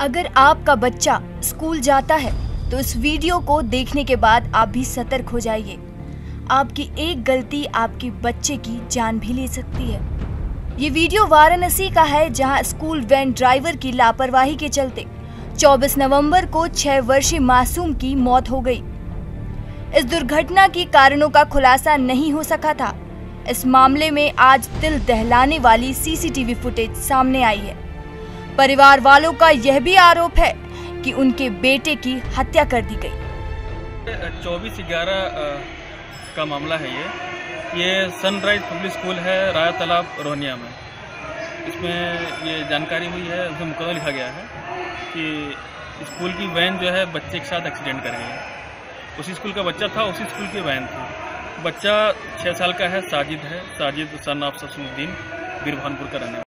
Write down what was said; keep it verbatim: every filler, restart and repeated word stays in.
अगर आपका बच्चा स्कूल जाता है तो इस वीडियो को देखने के बाद आप भी सतर्क हो जाइए। आपकी एक गलती आपके बच्चे की जान भी ले सकती है। ये वीडियो वाराणसी का है, जहां स्कूल वैन ड्राइवर की लापरवाही के चलते चौबीस नवंबर को छह वर्षीय मासूम की मौत हो गई। इस दुर्घटना के कारणों का खुलासा नहीं हो सका था। इस मामले में आज दिल दहलाने वाली सीसीटीवी फुटेज सामने आई है। परिवार वालों का यह भी आरोप है कि उनके बेटे की हत्या कर दी गई। चौबीस ग्यारह का मामला है। ये ये सनराइज पब्लिक स्कूल है, राया तालाब रोहनिया में। इसमें ये जानकारी हुई है, उसमें मुकदमा लिखा गया है कि स्कूल की वैन जो है बच्चे के साथ एक्सीडेंट कर गई है। उसी स्कूल का बच्चा था, उसी स्कूल की वैन थी। बच्चा छः साल का है, साजिद है, साजिद सन ऑफ ससुद्दीन बीरभानपुर का रहने वाला।